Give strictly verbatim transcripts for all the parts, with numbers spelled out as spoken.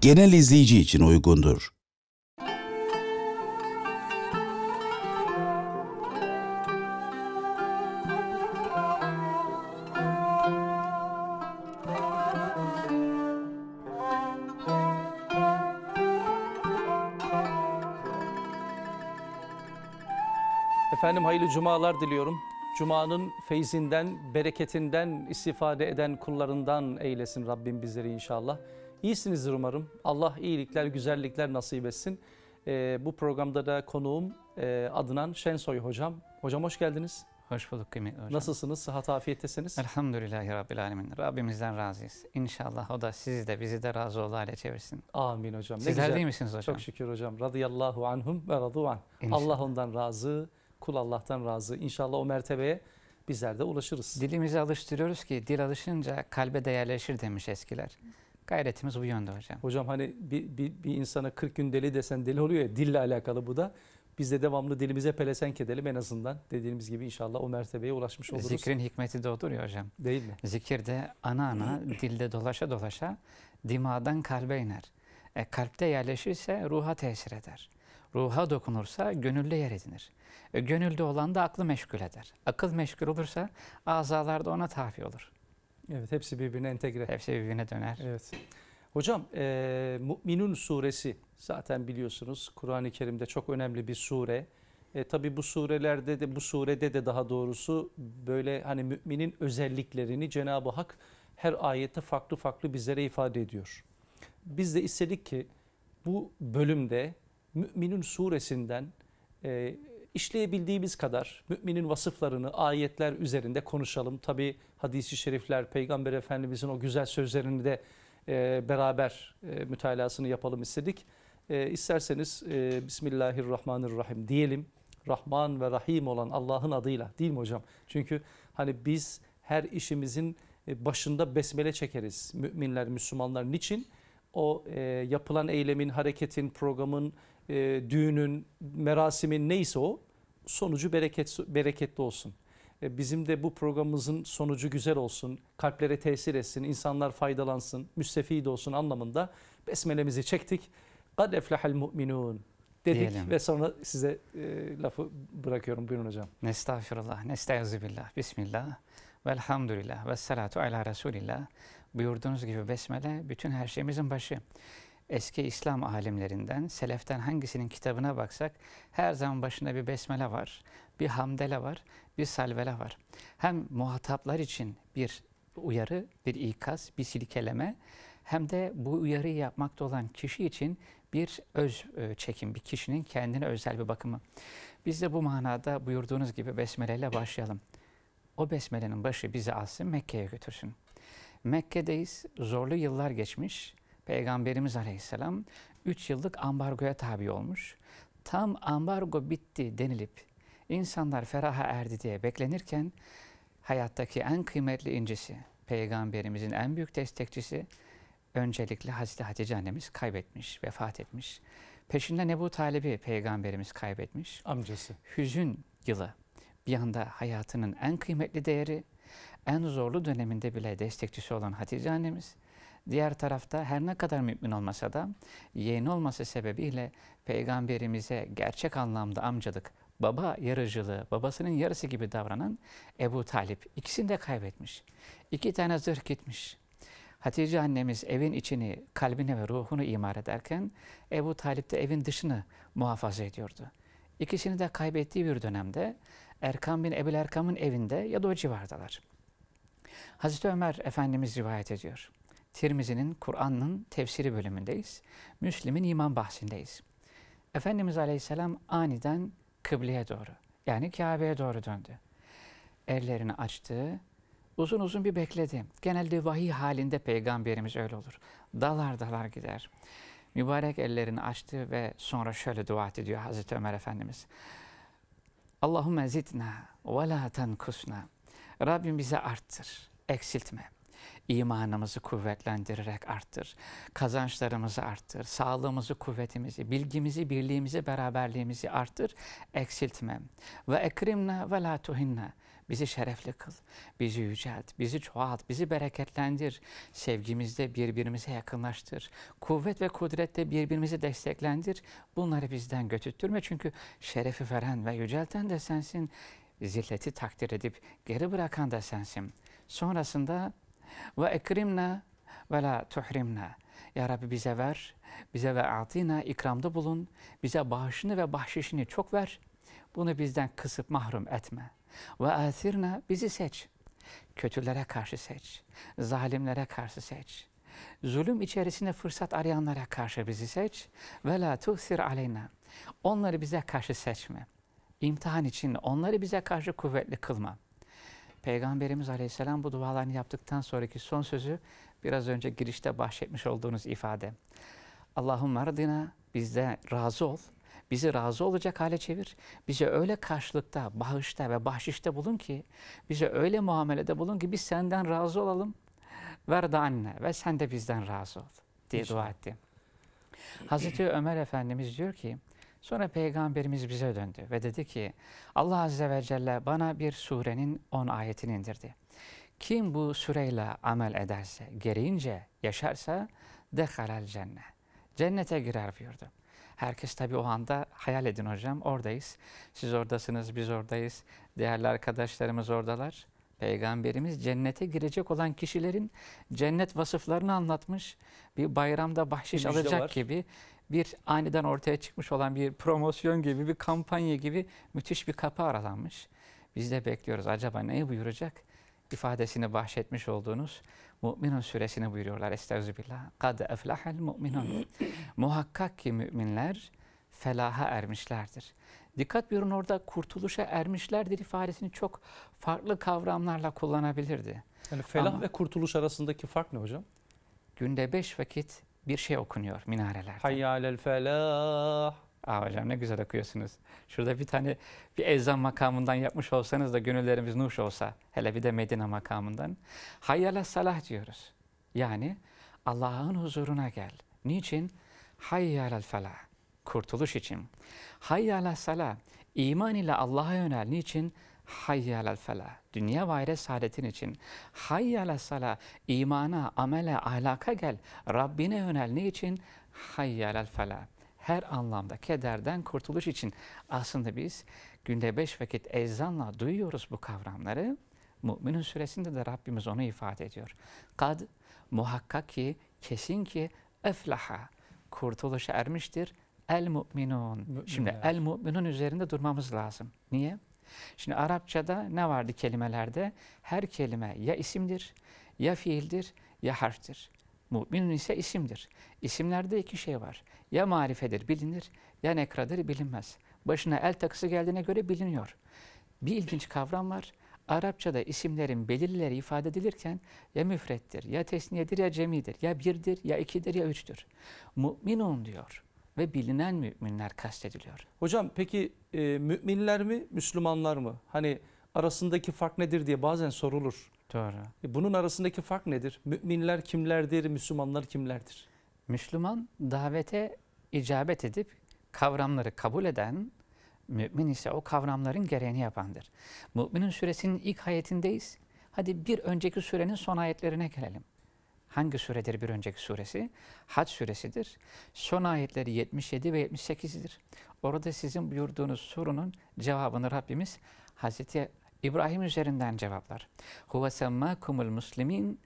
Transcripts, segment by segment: genel izleyici için uygundur. Efendim hayırlı cumalar diliyorum. Cuma'nın feyzinden, bereketinden istifade eden kullarından eylesin Rabbim bizleri inşallah. İyisinizdir umarım. Allah iyilikler, güzellikler nasip etsin. Ee, bu programda da konuğum e, Adnan Şensoy hocam. Hocam hoş geldiniz. Hoş bulduk kıymetli hocam. Nasılsınız? Sıhhat afiyettesiniz. Elhamdülillahi Rabbil Alemin. Rabbimizden razıyız. İnşallah o da sizi de bizi de razı olduğu hale çevirsin. Amin hocam. Ne Sizler güzel. Değil misiniz hocam? Çok şükür hocam. Radıyallahu anhum ve radu'an. Allah ondan razı. Kul Allah'tan razı. İnşallah o mertebeye bizler de ulaşırız. Dilimizi alıştırıyoruz ki dil alışınca kalbe de yerleşir demiş eskiler. Gayretimiz bu yönde hocam. Hocam hani bir, bir, bir insana kırk gün deli desen deli oluyor ya, dille alakalı bu da. Biz de devamlı dilimize pelesenk edelim en azından. Dediğimiz gibi inşallah o mertebeye ulaşmış oluruz. Zikrin hikmeti de odur ya hocam. Değil mi? Zikirde ana ana dilde dolaşa dolaşa dimağdan kalbe iner. E, kalpte yerleşirse ruha tesir eder. Ruha dokunursa gönülle yer edinir. E, gönülde olan da aklı meşgul eder. Akıl meşgul olursa azalar da ona tabi olur. Evet, hepsi birbirine entegre. Hepsi birbirine döner. Evet. Hocam, e, Müminun suresi zaten biliyorsunuz Kur'an-ı Kerim'de çok önemli bir sure. E, tabii bu surelerde de bu surede de daha doğrusu böyle hani müminin özelliklerini Cenab-ı Hak her ayette farklı farklı bizlere ifade ediyor. Biz de istedik ki bu bölümde Müminun suresinden e, işleyebildiğimiz kadar müminin vasıflarını ayetler üzerinde konuşalım. Tabi hadis-i şerifler, Peygamber Efendimizin o güzel sözlerini de e, beraber e, mütalasını yapalım istedik. E, isterseniz e, Bismillahirrahmanirrahim diyelim. Rahman ve Rahim olan Allah'ın adıyla, değil mi hocam? Çünkü hani biz her işimizin başında besmele çekeriz. Müminler, Müslümanlar niçin? O e, yapılan eylemin, hareketin, programın, e, düğünün, merasimin neyse o sonucu bereket, bereketli olsun. E, bizim de bu programımızın sonucu güzel olsun, kalplere tesir etsin, insanlar faydalansın, müstefid olsun anlamında besmelemizi çektik. قَدْ اَفْلَحَ الْمُؤْمِنُونَ dedik diyelim. Ve sonra size e, lafı bırakıyorum. Buyurun hocam. Nestağfirullah, nestağizubillah, bismillah, velhamdülillah, vessalatu ala Resulillah. Buyurduğunuz gibi besmele bütün her şeyimizin başı. Eski İslam alimlerinden, seleften hangisinin kitabına baksak her zaman başında bir besmele var, bir hamdele var, bir salvele var. Hem muhataplar için bir uyarı, bir ikaz, bir silkeleme hem de bu uyarıyı yapmakta olan kişi için bir öz çekim, bir kişinin kendine özel bir bakımı. Biz de bu manada buyurduğunuz gibi besmeleyle başlayalım. O besmelenin başı bizi alsın, Mekke'ye götürsün. Mekke'deyiz, zorlu yıllar geçmiş. Peygamberimiz Aleyhisselam üç yıllık ambargoya tabi olmuş. Tam ambargo bitti denilip insanlar feraha erdi diye beklenirken hayattaki en kıymetli incisi, Peygamberimizin en büyük destekçisi öncelikle Hazreti Hatice annemiz kaybetmiş, vefat etmiş. Peşinden Ebu Talib'i Peygamberimiz kaybetmiş. Amcası. Hüzün yılı. Bir anda hayatının en kıymetli değeri, en zorlu döneminde bile destekçisi olan Hatice annemiz, diğer tarafta her ne kadar mümin olmasa da yeğeni olması sebebiyle Peygamberimize gerçek anlamda amcalık, baba yarıcılığı, babasının yarısı gibi davranan Ebu Talip ikisini de kaybetmiş. İki tane zırh gitmiş. Hatice annemiz evin içini, kalbine ve ruhunu imar ederken Ebu Talip de evin dışını muhafaza ediyordu. İkisini de kaybettiği bir dönemde Erkam bin Ebel Erkam'ın evinde ya da o civardalar. Hazreti Ömer Efendimiz rivayet ediyor. Tirmizi'nin Kur'an'ın tefsiri bölümündeyiz. Müslim'in iman bahsindeyiz. Efendimiz Aleyhisselam aniden kıbleye doğru, yani Kabe'ye doğru döndü. Ellerini açtı, uzun uzun bir bekledi. Genelde vahiy halinde Peygamberimiz öyle olur. Dalar dalar gider. Mübarek ellerini açtı ve sonra şöyle dua ediyor Hazreti Ömer Efendimiz. Allahümme zidna ve la tenkusna. Rabbim bize arttır, eksiltme. İmanımızı kuvvetlendirerek arttır. Kazançlarımızı arttır. Sağlığımızı, kuvvetimizi, bilgimizi, birliğimizi, beraberliğimizi arttır. Eksiltme. Ve ekrimna ve la tuhinna. Bizi şerefli kıl, bizi yücelt, bizi çoğalt, bizi bereketlendir. Sevgimizde birbirimize yakınlaştır. Kuvvet ve kudrette birbirimizi desteklendir. Bunları bizden götürtme. Çünkü şerefi veren ve yücelten de sensin. Zilleti takdir edip geri bırakan da sensin. Sonrasında ve ekrimna ve la tuhrimna. Ya Rabbi bize ver, bize ve atina ikramda bulun, bize bağışını ve bahşişini çok ver. Bunu bizden kısıp mahrum etme. Ve athirna, bizi seç. Kötülere karşı seç. Zalimlere karşı seç. Zulüm içerisinde fırsat arayanlara karşı bizi seç. Ve la tuhsir aleyna. Onları bize karşı seçme. İmtihan için onları bize karşı kuvvetli kılma. Peygamberimiz Aleyhisselam bu dualarını yaptıktan sonraki son sözü biraz önce girişte bahsetmiş olduğunuz ifade. Allahümme ardina, bizde razı ol. Bizi razı olacak hale çevir. Bize öyle karşılıkta, bağışta ve bahşişte bulun ki, bize öyle muamelede bulun ki biz senden razı olalım. Ver de anne ve sen de bizden razı ol diye dua etti. Hazreti Ömer Efendimiz diyor ki, sonra Peygamberimiz bize döndü ve dedi ki, Allah Azze ve Celle bana bir surenin on ayetini indirdi. Kim bu sureyle amel ederse, gereğince yaşarsa, dehalel cennet. Cennete girer buyurdu. Herkes tabii o anda hayal edin hocam, oradayız. Siz oradasınız, biz oradayız. Değerli arkadaşlarımız oradalar. Peygamberimiz cennete girecek olan kişilerin cennet vasıflarını anlatmış. Bir bayramda bahşiş bir alacak var gibi, bir aniden ortaya çıkmış olan bir promosyon gibi, bir kampanya gibi müthiş bir kapı aralanmış. Biz de bekliyoruz. Acaba neyi buyuracak? İfadesini bahşetmiş olduğunuz Müminun suresini buyuruyorlar. Estağfirullah. Kad eflahel müminun. Muhakkak ki müminler felaha ermişlerdir. Dikkat buyurun, orada kurtuluşa ermişlerdir ifadesini çok farklı kavramlarla kullanabilirdi. Yani felah ama ve kurtuluş arasındaki fark ne hocam? Günde beş vakit bir şey okunuyor minarelerde. Hayyalel felah. Aa hocam ne güzel okuyorsunuz. Şurada bir tane bir ezan makamından yapmış olsanız da gönüllerimiz nuş olsa. Hele bir de Medine makamından. Hayyale salah diyoruz. Yani Allah'ın huzuruna gel. Niçin? Hayyale felah. Kurtuluş için. Hayyale salah. İman ile Allah'a yönel. Niçin? Hayyale felah. Dünya ve ahiret saadetin için. Hayyale salah. İmana, amele, ahlaka gel. Rabbine yönel. Niçin? Hayyale felah. Her anlamda kederden kurtuluş için aslında biz günde beş vakit ezanla duyuyoruz bu kavramları. Müminun suresinde de Rabbimiz onu ifade ediyor. Kad, muhakkak ki, kesin ki, eflaha, kurtuluşa ermiştir el müminun. Şimdi el müminun üzerinde durmamız lazım. Niye? Şimdi Arapçada ne vardı kelimelerde? Her kelime ya isimdir, ya fiildir, ya harftir. Müminun ise isimdir. İsimlerde iki şey var. Ya marifedir, bilinir, ya nekradır, bilinmez. Başına el takısı geldiğine göre biliniyor. Bir ilginç kavram var. Arapçada isimlerin belirlileri ifade edilirken ya müfrettir, ya tesniyedir, ya cemidir, ya birdir, ya ikidir, ya üçtür. Müminun diyor ve bilinen müminler kastediliyor. Hocam peki e, müminler mi, Müslümanlar mı? Hani arasındaki fark nedir diye bazen sorulur. Doğru. Bunun arasındaki fark nedir? Müminler kimlerdir, Müslümanlar kimlerdir? Müslüman davete icabet edip kavramları kabul eden, mümin ise o kavramların gereğini yapandır. Müminun suresinin ilk ayetindeyiz. Hadi bir önceki surenin son ayetlerine gelelim. Hangi suredir bir önceki suresi? Hac suresidir. Son ayetleri yetmiş yedi ve yetmiş sekiz'dir. Orada sizin buyurduğunuz sorunun cevabını Rabbimiz Hazreti İbrahim üzerinden cevaplar. Huve semmâkumul muslimin.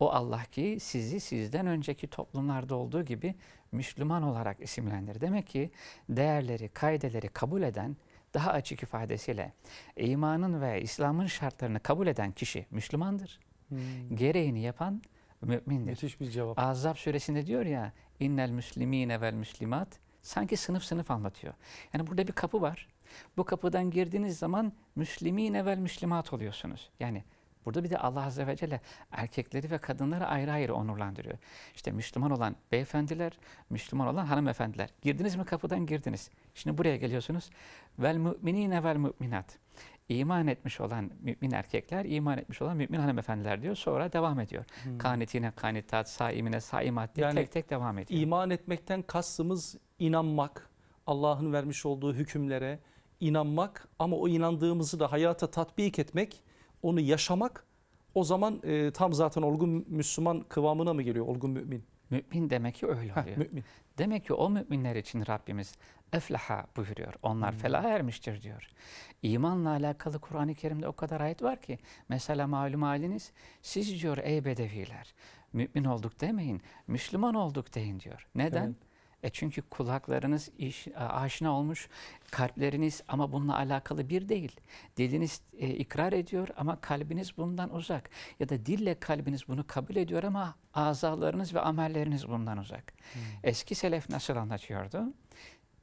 O Allah ki sizi sizden önceki toplumlarda olduğu gibi Müslüman olarak isimlendir. Demek ki değerleri, kaideleri kabul eden, daha açık ifadesiyle imanın ve İslam'ın şartlarını kabul eden kişi Müslümandır. Hmm. Gereğini yapan mümindir. Müthiş bir cevap. Azap suresinde diyor ya, innel müslimine vel müslimat. Sanki sınıf sınıf anlatıyor. Yani burada bir kapı var. Bu kapıdan girdiğiniz zaman müslimin evvel müslimat oluyorsunuz. Yani burada bir de Allah Azze ve Celle erkekleri ve kadınları ayrı ayrı onurlandırıyor. İşte Müslüman olan beyefendiler, Müslüman olan hanımefendiler. Girdiniz mi kapıdan girdiniz. Şimdi buraya geliyorsunuz. Vel müminine vel müminat. İman etmiş olan mümin erkekler, iman etmiş olan mümin hanımefendiler diyor. Sonra devam ediyor. Hmm. Kanetine kanetat, saimine saimat diye yani tek tek devam ediyor. İman etmekten kastımız inanmak, Allah'ın vermiş olduğu hükümlere inanmak ama o inandığımızı da hayata tatbik etmek onu yaşamak o zaman e, tam zaten olgun Müslüman kıvamına mı geliyor, olgun mümin? Mümin demek ki öyle oluyor. Heh, mümin. Demek ki o müminler için Rabbimiz eflaha buyuruyor. Onlar hmm. felaha ermiştir diyor. İmanla alakalı Kur'an-ı Kerim'de o kadar ayet var ki. Mesela malum haliniz, siz diyor ey bedeviler, mümin olduk demeyin, Müslüman olduk deyin diyor. Neden? Evet. E çünkü kulaklarınız iş, aşina olmuş, kalpleriniz ama bununla alakalı bir değil. Diliniz e, ikrar ediyor ama kalbiniz bundan uzak. Ya da dille kalbiniz bunu kabul ediyor ama azalarınız ve amelleriniz bundan uzak. Hmm. Eski selef nasıl anlatıyordu?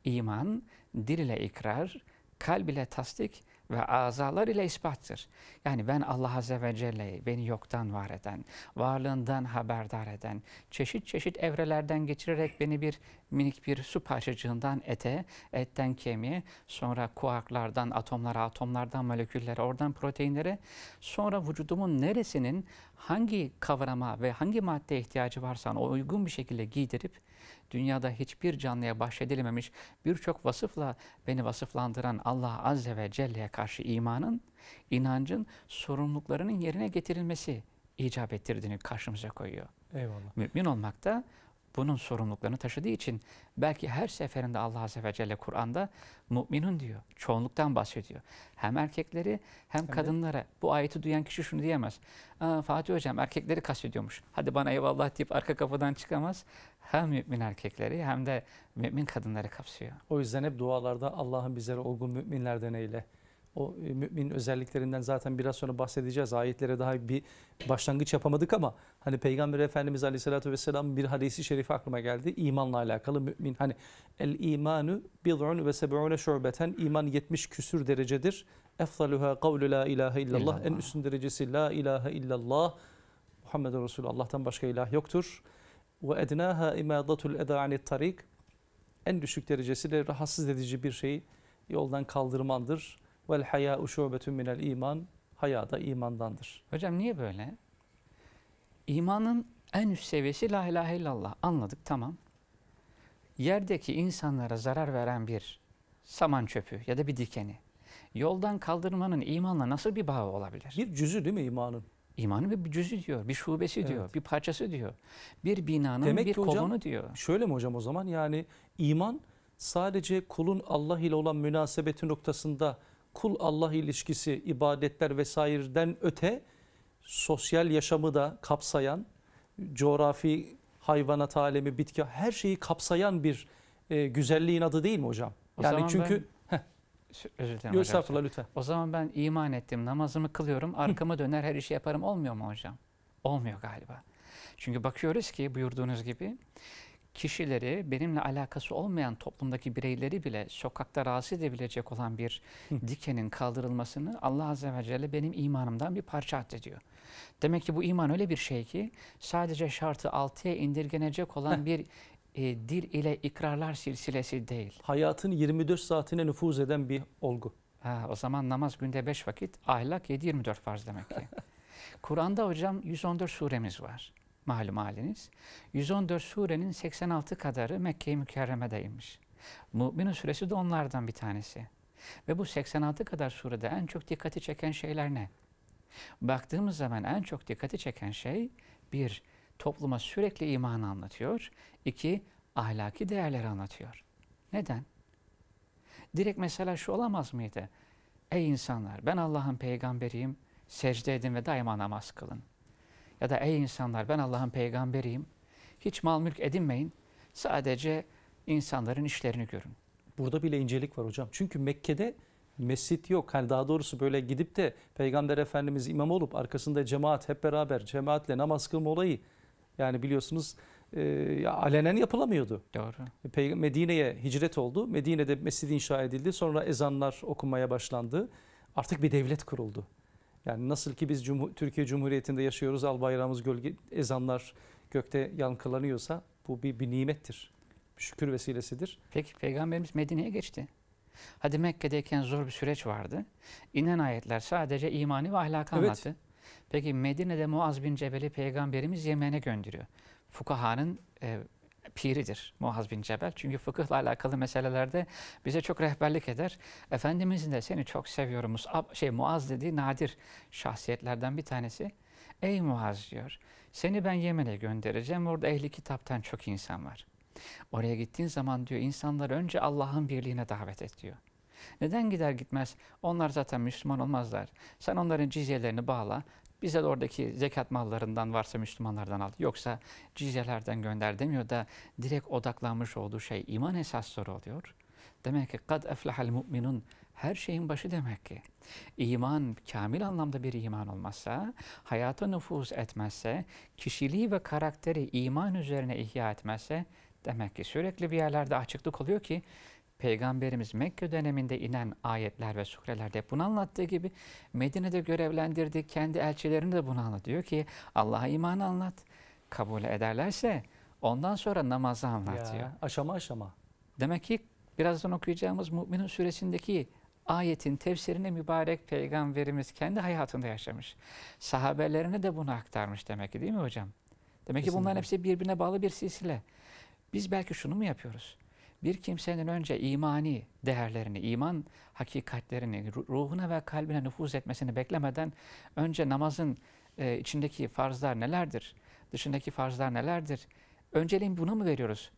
İman, dil ile ikrar, kalb ile tasdik ve azalar ile ispattır. Yani ben Allah Azze ve Celle'yi, beni yoktan var eden, varlığından haberdar eden, çeşit çeşit evrelerden geçirerek beni bir minik bir su parçacığından ete, etten kemiğe, sonra kuarklardan atomlara, atomlardan moleküllere, oradan proteinlere, sonra vücudumun neresinin hangi kavrama ve hangi maddeye ihtiyacı varsa o uygun bir şekilde giydirip, dünyada hiçbir canlıya bahşedilememiş birçok vasıfla beni vasıflandıran Allah Azze ve Celle'ye karşı imanın, inancın, sorumluluklarının yerine getirilmesi icap ettirdiğini karşımıza koyuyor. Eyvallah. Mümin olmak da bunun sorumluluklarını taşıdığı için belki her seferinde Allah Azze ve Celle Kur'an'da Müminun diyor, çoğunluktan bahsediyor. Hem erkekleri hem evet. kadınlara. Bu ayeti duyan kişi şunu diyemez. Aa, Fatih Hocam erkekleri kastediyormuş. Hadi bana eyvallah deyip arka kapıdan çıkamaz. Hem mümin erkekleri hem de mümin kadınları kapsıyor. O yüzden hep dualarda Allah'ın bizleri olgun müminlerden eyle. O mümin özelliklerinden zaten biraz sonra bahsedeceğiz. Ayetlere daha bir başlangıç yapamadık ama hani Peygamber Efendimiz Aleyhisselatü Vesselam'ın bir hadisi şerifi aklıma geldi. İmanla alakalı mümin. Hani el imanu bid'un ve seb'une şubeten. İman yetmiş küsür derecedir. Efdaluha kavlu la ilahe illallah. En üstün derecesi la ilahe illallah. Muhammedun Resulullah. Allah'tan başka ilah yoktur. Ve ednaha imadatul eda anit tarik. En düşük derecesi de rahatsız edici bir şeyi yoldan kaldırmandır. Vel hayâ'u şubetun minel iman. Haya da imandandır. Hocam niye böyle? İmanın en üst seviyesi la ilahe illallah. Anladık, tamam. Yerdeki insanlara zarar veren bir saman çöpü ya da bir dikeni yoldan kaldırmanın imanla nasıl bir bağı olabilir? Bir cüzü değil mi imanın? İmanın bir cüzü diyor, bir şubesi evet. diyor, bir parçası diyor. Bir binanın demek bir kolunu hocam, diyor. Şöyle mi hocam o zaman? Yani iman sadece kulun Allah ile olan münasebeti noktasında kul-Allah ilişkisi, ibadetler vesaireden öte sosyal yaşamı da kapsayan, coğrafi, hayvanat alemi, bitki, her şeyi kapsayan bir e, güzelliğin adı değil mi hocam? O yani çünkü... Ben, özür dilerim hocam. Lütfen. O zaman ben iman ettim, namazımı kılıyorum, arkama döner her işi yaparım olmuyor mu hocam? Olmuyor galiba. Çünkü bakıyoruz ki buyurduğunuz gibi... Kişileri, benimle alakası olmayan toplumdaki bireyleri bile sokakta rahatsız edebilecek olan bir dikenin kaldırılmasını Allah Azze ve Celle benim imanımdan bir parça addediyor. Demek ki bu iman öyle bir şey ki sadece şartı altıya indirgenecek olan bir e, dil ile ikrarlar silsilesi değil. Hayatın yirmi dört saatine nüfuz eden bir olgu. Ha, o zaman namaz günde beş vakit, ahlak yedi yirmi dört farz demek ki. Kur'an'da hocam yüz on dört suremiz var. Malum haliniz. yüz on dört surenin seksen altı kadarı Mekke-i Mükerreme'de inmiş. Müminun suresi de onlardan bir tanesi. Ve bu seksen altı kadar surede en çok dikkati çeken şeyler ne? Baktığımız zaman en çok dikkati çeken şey bir, topluma sürekli imanı anlatıyor. iki, ahlaki değerleri anlatıyor. Neden? Direkt mesela şu olamaz mıydı? Ey insanlar, ben Allah'ın peygamberiyim, secde edin ve daima namaz kılın. Ya da ey insanlar ben Allah'ın peygamberiyim, hiç mal mülk edinmeyin, sadece insanların işlerini görün. Burada bile incelik var hocam. Çünkü Mekke'de mescit yok. Yani daha doğrusu böyle gidip de Peygamber Efendimiz imam olup arkasında cemaat hep beraber cemaatle namaz kılma olayı yani biliyorsunuz e, alenen yapılamıyordu. Doğru. Medine'ye hicret oldu. Medine'de mescid inşa edildi. Sonra ezanlar okunmaya başlandı. Artık bir devlet kuruldu. Yani nasıl ki biz Cumhur Türkiye Cumhuriyeti'nde yaşıyoruz, al bayrağımız gölge, ezanlar gökte yankılanıyorsa bu bir, bir nimettir, bir şükür vesilesidir. Peki Peygamberimiz Medine'ye geçti. Hadi Mekke'deyken zor bir süreç vardı. İnen ayetler sadece imani ve ahlakı evet. anlattı. Peki Medine'de Muaz bin Cebel'i Peygamberimiz Yemen'e gönderiyor. Fukaha'nın e, piridir Muaz bin Cebel. Çünkü fıkıhla alakalı meselelerde bize çok rehberlik eder. Efendimizin de seni çok seviyorum. Musab, şey, Muaz dediği nadir şahsiyetlerden bir tanesi. Ey Muaz diyor, seni ben Yemen'e göndereceğim. Orada ehli kitaptan çok insan var. Oraya gittiğin zaman diyor, insanlar önce Allah'ın birliğine davet et diyor. Neden gider gitmez? Onlar zaten Müslüman olmazlar. Sen onların cizyelerini bağla. Bize de oradaki zekat mallarından varsa Müslümanlardan al. Yoksa cizyelerden gönder demiyor da direkt odaklanmış olduğu şey iman esasları oluyor. Demek ki kad eflahal mu'minun, her şeyin başı demek ki. İman, kamil anlamda bir iman olmazsa, hayata nüfuz etmezse, kişiliği ve karakteri iman üzerine ihya etmezse, demek ki sürekli bir yerlerde açıklık oluyor ki, Peygamberimiz Mekke döneminde inen ayetler ve surelerde bunu anlattığı gibi Medine'de görevlendirdiği kendi elçilerini de bunu anlatıyor ki Allah'a imanı anlat, kabul ederlerse ondan sonra namazı anlatıyor. Ya, aşama aşama. Demek ki birazdan okuyacağımız Müminun suresindeki ayetin tefsirini mübarek Peygamberimiz kendi hayatında yaşamış. Sahabelerine de bunu aktarmış demek ki, değil mi hocam? Demek Kesinlikle. ki bunların hepsi birbirine bağlı bir silsile. Biz belki şunu mu yapıyoruz? Bir kimsenin önce imani değerlerini, iman hakikatlerini ruhuna ve kalbine nüfuz etmesini beklemeden önce namazın e, içindeki farzlar nelerdir, dışındaki farzlar nelerdir, önceliğin buna mı veriyoruz?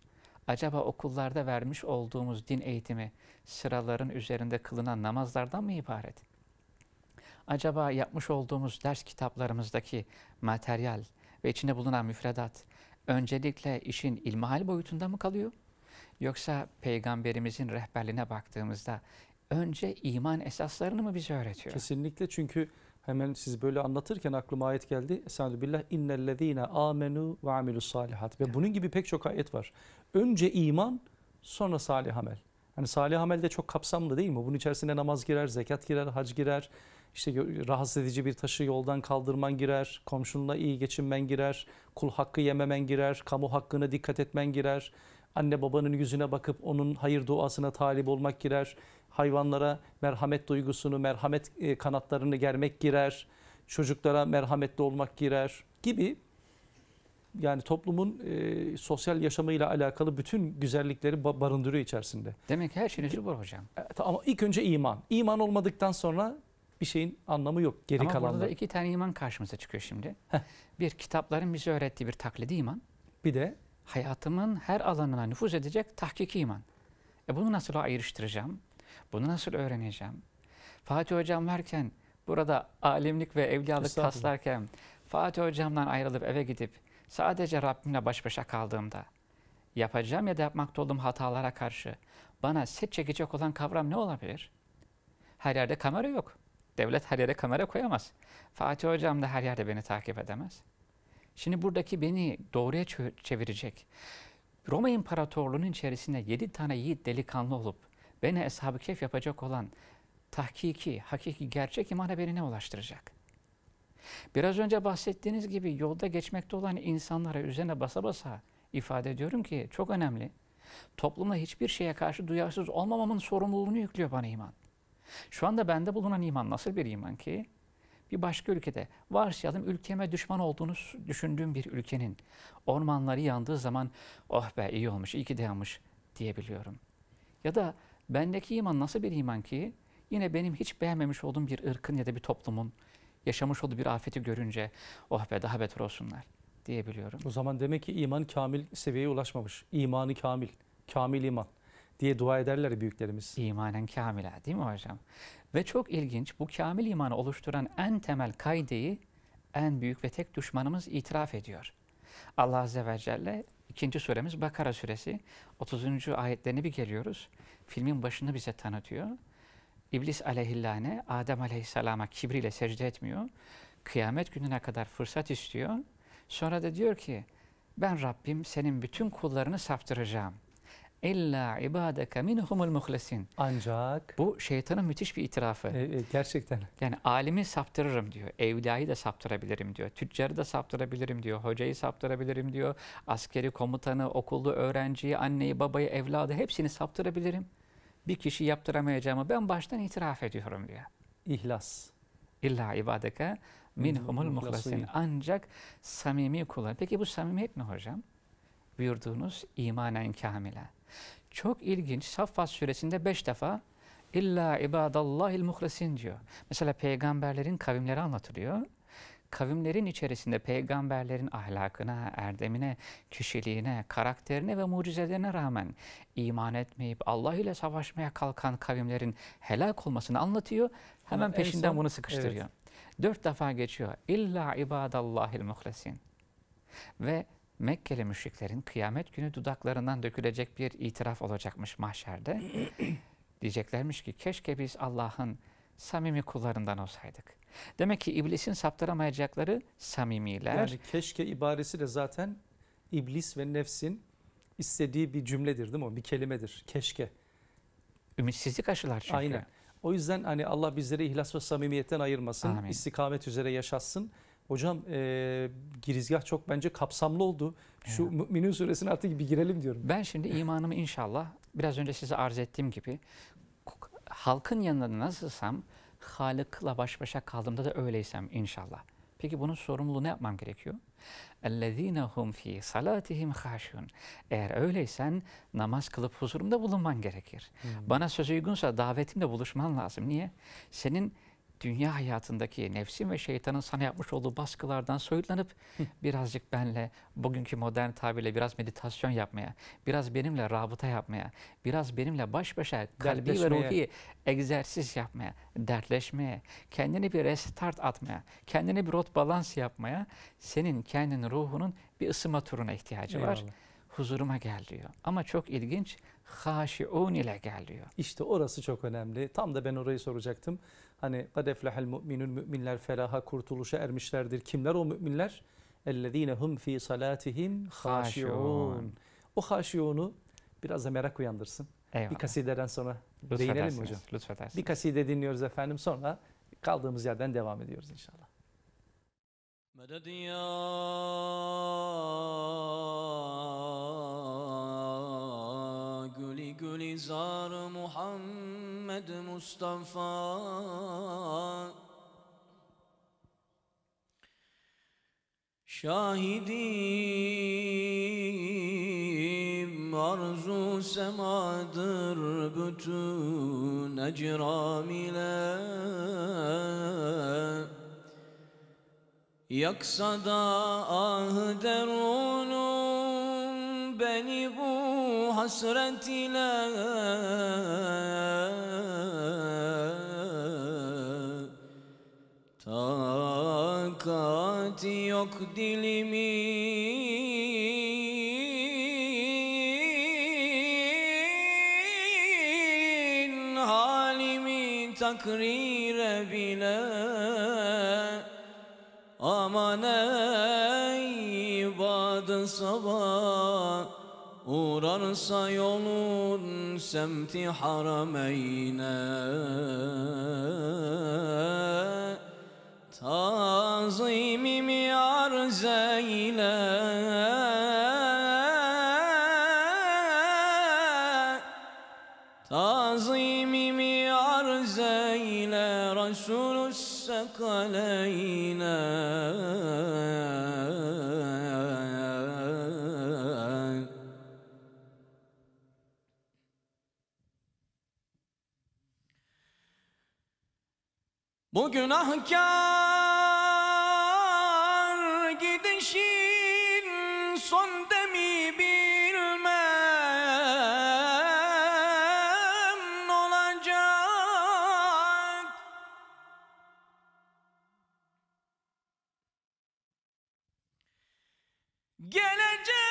Acaba okullarda vermiş olduğumuz din eğitimi sıraların üzerinde kılınan namazlardan mı ibaret? Acaba yapmış olduğumuz ders kitaplarımızdaki materyal ve içinde bulunan müfredat öncelikle işin ilmihal boyutunda mı kalıyor? Yoksa Peygamberimizin rehberliğine baktığımızda önce iman esaslarını mı bize öğretiyor? Kesinlikle, çünkü hemen siz böyle anlatırken aklıma ayet geldi. Esselübillah innellezine amenu ve amilus salihat. Ve bunun gibi pek çok ayet var. Önce iman, sonra salih amel. Hani salih amel de çok kapsamlı değil mi? Bunun içerisine namaz girer, zekat girer, hac girer. İşte rahatsız edici bir taşı yoldan kaldırman girer, komşunla iyi geçinmen girer, kul hakkı yememen girer, kamu hakkına dikkat etmen girer. Anne babanın yüzüne bakıp onun hayır duasına talip olmak girer. Hayvanlara merhamet duygusunu, merhamet kanatlarını germek girer. Çocuklara merhametli olmak girer gibi. Yani toplumun e, sosyal yaşamıyla alakalı bütün güzellikleri barındırıyor içerisinde. Demek her şeyin özü var hocam. Ama ilk önce iman. İman olmadıktan sonra bir şeyin anlamı yok geri kalanlar. Ama kalanda. burada da iki tane iman karşımıza çıkıyor şimdi. Heh. Bir, kitapların bize öğrettiği bir taklidi iman. Bir de hayatımın her alanına nüfuz edecek tahkiki iman. E bunu nasıl ayrıştıracağım? Bunu nasıl öğreneceğim? Fatih Hocam varken, burada alimlik ve evliyalık taslarken, Fatih Hocam'dan ayrılıp eve gidip sadece Rabbimle baş başa kaldığımda, yapacağım ya da yapmakta olduğum hatalara karşı bana set çekecek olan kavram ne olabilir? Her yerde kamera yok. Devlet her yere kamera koyamaz. Fatih Hocam da her yerde beni takip edemez. Şimdi buradaki beni doğruya çevirecek, Roma İmparatorluğu'nun içerisinde yedi tane yiğit delikanlı olup beni Eshab-ı Kehf yapacak olan tahkiki, hakiki, gerçek imana beni ne ulaştıracak? Biraz önce bahsettiğiniz gibi yolda geçmekte olan insanlara üzerine basa basa ifade ediyorum ki çok önemli. Toplumda hiçbir şeye karşı duyarsız olmamamın sorumluluğunu yüklüyor bana iman. Şu anda bende bulunan iman nasıl bir iman ki? Bir başka ülkede, varsayalım ülkeme düşman olduğunu düşündüğüm bir ülkenin ormanları yandığı zaman oh be iyi olmuş, iyi ki de yanmış diyebiliyorum. Ya da bendeki iman nasıl bir iman ki yine benim hiç beğenmemiş olduğum bir ırkın ya da bir toplumun yaşamış olduğu bir afeti görünce oh be daha beter olsunlar diyebiliyorum. O zaman demek ki iman kamil seviyeye ulaşmamış. İmanı kamil, kamil iman diye dua ederler büyüklerimiz. İmanen kamile, değil mi hocam? Ve çok ilginç, bu kamil imanı oluşturan en temel kaideyi en büyük ve tek düşmanımız itiraf ediyor. Allah Azze ve Celle ikinci suremiz Bakara suresi otuzuncu ayetlerine bir geliyoruz. Filmin başını bize tanıtıyor. İblis aleyhillâne Adem aleyhisselama kibriyle secde etmiyor. Kıyamet gününe kadar fırsat istiyor. Sonra da diyor ki ben Rabbim senin bütün kullarını saptıracağım. İlla ibadeke minhumul muhlesin. Ancak bu şeytanın müthiş bir itirafı. E, e, gerçekten. Yani alimi saptırırım diyor. Evliyayı da saptırabilirim diyor. Tüccarı da saptırabilirim diyor. Hocayı saptırabilirim diyor. Askeri komutanı, okullu öğrenciyi, anneyi, babayı, evladı hepsini saptırabilirim. Bir kişi yaptıramayacağımı ben baştan itiraf ediyorum diyor. İhlas. İlla ibadeke minhumul muhlesin. Ancak samimi kullar. Peki bu samimiyet ne hocam? buyurduğunuz imanen kâmile. Çok ilginç. Şaffat suresinde beş defa İlla ibadallahil muhlesin diyor. Mesela peygamberlerin kavimleri anlatılıyor. Kavimlerin içerisinde peygamberlerin ahlakına, erdemine, kişiliğine, karakterine ve mucizelerine rağmen iman etmeyip Allah ile savaşmaya kalkan kavimlerin helak olmasını anlatıyor. Hemen Ama peşinden son, bunu sıkıştırıyor. Evet. Dört defa geçiyor. İlla ibadallahil muhlesin. Ve Mekkeli müşriklerin kıyamet günü dudaklarından dökülecek bir itiraf olacakmış mahşerde. Diyeceklermiş ki keşke biz Allah'ın samimi kullarından olsaydık. Demek ki iblisin saptıramayacakları samimiler. Yani keşke ibaresi de zaten iblis ve nefsin istediği bir cümledir değil mi o? Bir kelimedir. Keşke. Ümitsizlik aşılar çünkü. Aynen. O yüzden hani Allah bizleri ihlas ve samimiyetten ayırmasın. Amin. İstikamet üzere yaşatsın. Hocam e, girizgah çok bence kapsamlı oldu. Şu evet. Müminun suresine artık bir girelim diyorum. Ben şimdi imanımı inşallah biraz önce size arz ettiğim gibi halkın yanında nasılsam Halık'la baş başa kaldığımda da öyleysem inşallah. Peki bunun sorumluluğu ne yapmam gerekiyor? اَلَّذ۪ينَ هُمْ ف۪ي صَلَاتِهِمْ خَاشُونَ. Eğer öyleysen namaz kılıp huzurumda bulunman gerekir. Hmm. Bana söz uygunsa davetimle buluşman lazım. Niye? Senin dünya hayatındaki nefsin ve şeytanın sana yapmış olduğu baskılardan soyutlanıp birazcık benle, bugünkü modern tabirle biraz meditasyon yapmaya, biraz benimle rabıta yapmaya, biraz benimle baş başa kalbi ve ruhi egzersiz yapmaya, dertleşmeye, kendini bir restart atmaya, kendini bir rot balans yapmaya, senin kendinin ruhunun bir ısınma turuna ihtiyacı Eyvallah. var. Huzuruma gel diyor. Ama çok ilginç, haşiun ile gel diyor. İşte orası çok önemli. Tam da ben orayı soracaktım. Hani kadeflehel müminun, müminler felaha, kurtuluşa ermişlerdir. Kimler o müminler? Ellezine hum fi salatihim haşiun. O haşiunu biraz da merak uyandırsın. Eyvallah. Bir kasideden sonra değinelim mi hocam? Lütfedersiniz. Bir kaside dinliyoruz efendim, sonra kaldığımız yerden devam ediyoruz inşallah. مدد يا گلی گلی زار محمد مصطفی شاهدیم آرزو سمادر بتون اجرامیله Yaksada ah derunum beni bu hasret ile takati yok dilimin halimi takrire bile Aman ey badı sabah uğrarsa yolun semti harameyne tazimim yarz eyle tazimim yarz eyle Resulü sekaleyne Bu günahkar gidişin son demi bilmem ne olacak. Gelecek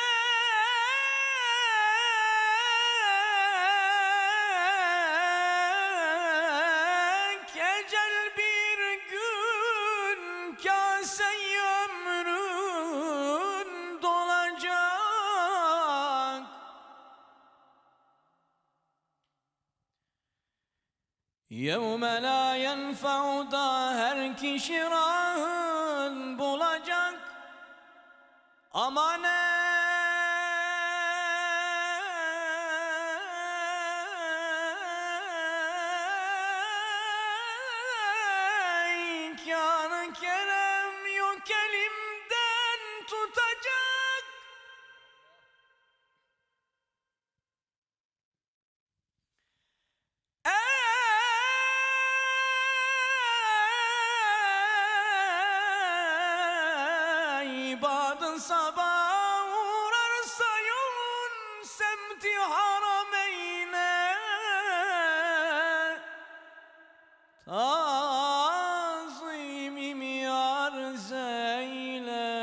يَوْمَ لَا يَنْفَعُ دَا her kişi rahın bulacak. Aman ey kâr-ı kerem yok elimden tutacak. kasaba uğrarsa yolun semti harameyne, tazimim yar zeyle.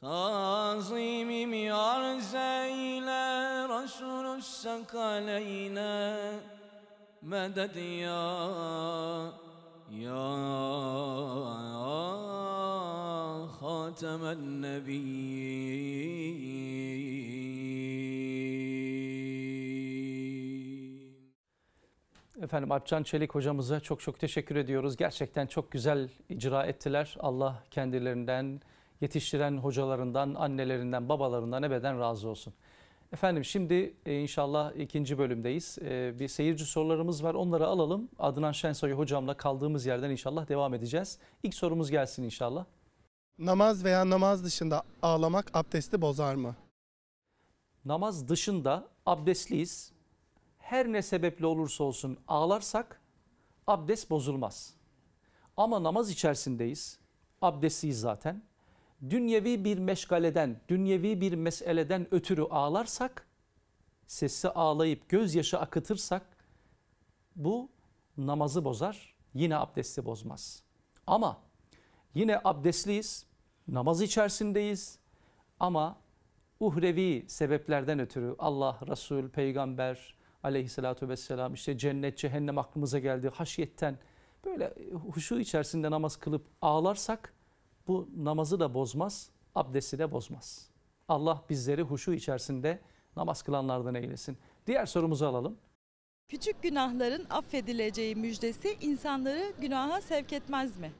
Tazimim yar zeyle, Resulü sakaleyne. Medet ya, ya hatemen nebiyyin. Efendim Alpcan Çelik hocamıza çok çok teşekkür ediyoruz. Gerçekten çok güzel icra ettiler. Allah kendilerinden, yetiştiren hocalarından, annelerinden, babalarından ebeden razı olsun. Efendim şimdi inşallah ikinci bölümdeyiz. Bir seyirci sorularımız var, onları alalım. Adnan Şensoy hocamla kaldığımız yerden inşallah devam edeceğiz. İlk sorumuz gelsin inşallah. Namaz veya namaz dışında ağlamak abdesti bozar mı? Namaz dışında abdestliyiz. Her ne sebeple olursa olsun ağlarsak abdest bozulmaz. Ama namaz içerisindeyiz. Abdestliyiz zaten. Dünyevi bir meşgaleden, dünyevi bir meseleden ötürü ağlarsak, sessiz ağlayıp gözyaşı akıtırsak bu namazı bozar, yine abdesti bozmaz. Ama yine abdestliyiz, namaz içerisindeyiz ama uhrevi sebeplerden ötürü Allah, Resul, Peygamber aleyhissalatü vesselam, işte cennet, cehennem aklımıza geldi, haşiyetten böyle huşu içerisinde namaz kılıp ağlarsak, bu namazı da bozmaz, abdesti de bozmaz. Allah bizleri huşu içerisinde namaz kılanlardan eylesin. Diğer sorumuzu alalım. Küçük günahların affedileceği müjdesi insanları günaha sevk etmez mi?